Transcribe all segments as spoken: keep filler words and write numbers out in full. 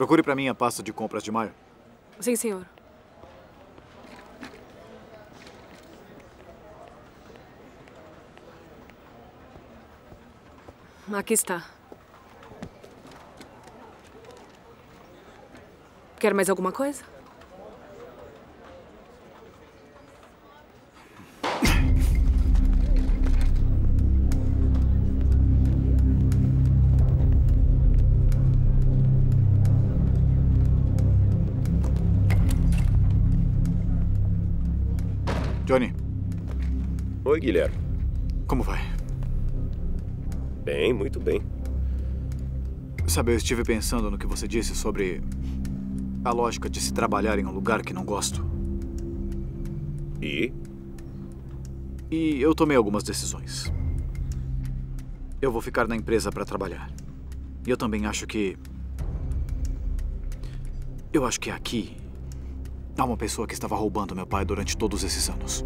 Procure para mim a pasta de compras de Maia. Sim, senhor. Aqui está. Quer mais alguma coisa? Johny. Oi, Guilherme. Como vai? Bem, muito bem. Sabe, eu estive pensando no que você disse sobre a lógica de se trabalhar em um lugar que não gosto. E? E eu tomei algumas decisões. Eu vou ficar na empresa para trabalhar. E eu também acho que... Eu acho que aqui... Há uma pessoa que estava roubando meu pai durante todos esses anos.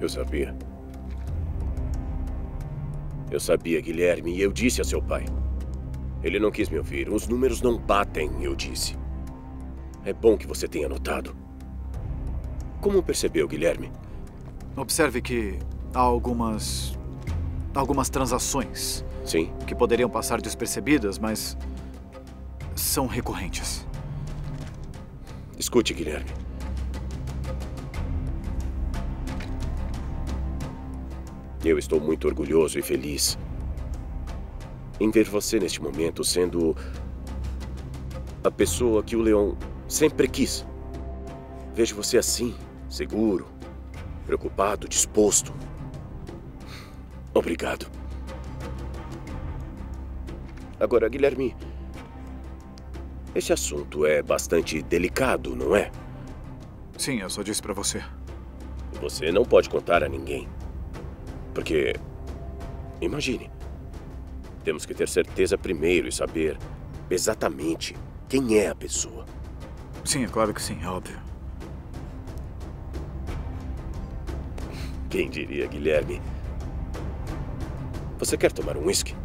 Eu sabia. Eu sabia, Guilherme, e eu disse a seu pai. Ele não quis me ouvir. Os números não batem, eu disse. É bom que você tenha notado. Como percebeu, Guilherme? Observe que há algumas... algumas transações. Sim. Que poderiam passar despercebidas, mas... são recorrentes. Escute, Guilherme. Eu estou muito orgulhoso e feliz em ver você neste momento sendo a pessoa que o Leão sempre quis. Vejo você assim, seguro, preocupado, disposto. Obrigado. Agora, Guilherme... Esse assunto é bastante delicado, não é? Sim, eu só disse pra você. Você não pode contar a ninguém. Porque... imagine. Temos que ter certeza primeiro e saber exatamente quem é a pessoa. Sim, é claro que sim, é óbvio. Quem diria, Guilherme? Você quer tomar um uísque?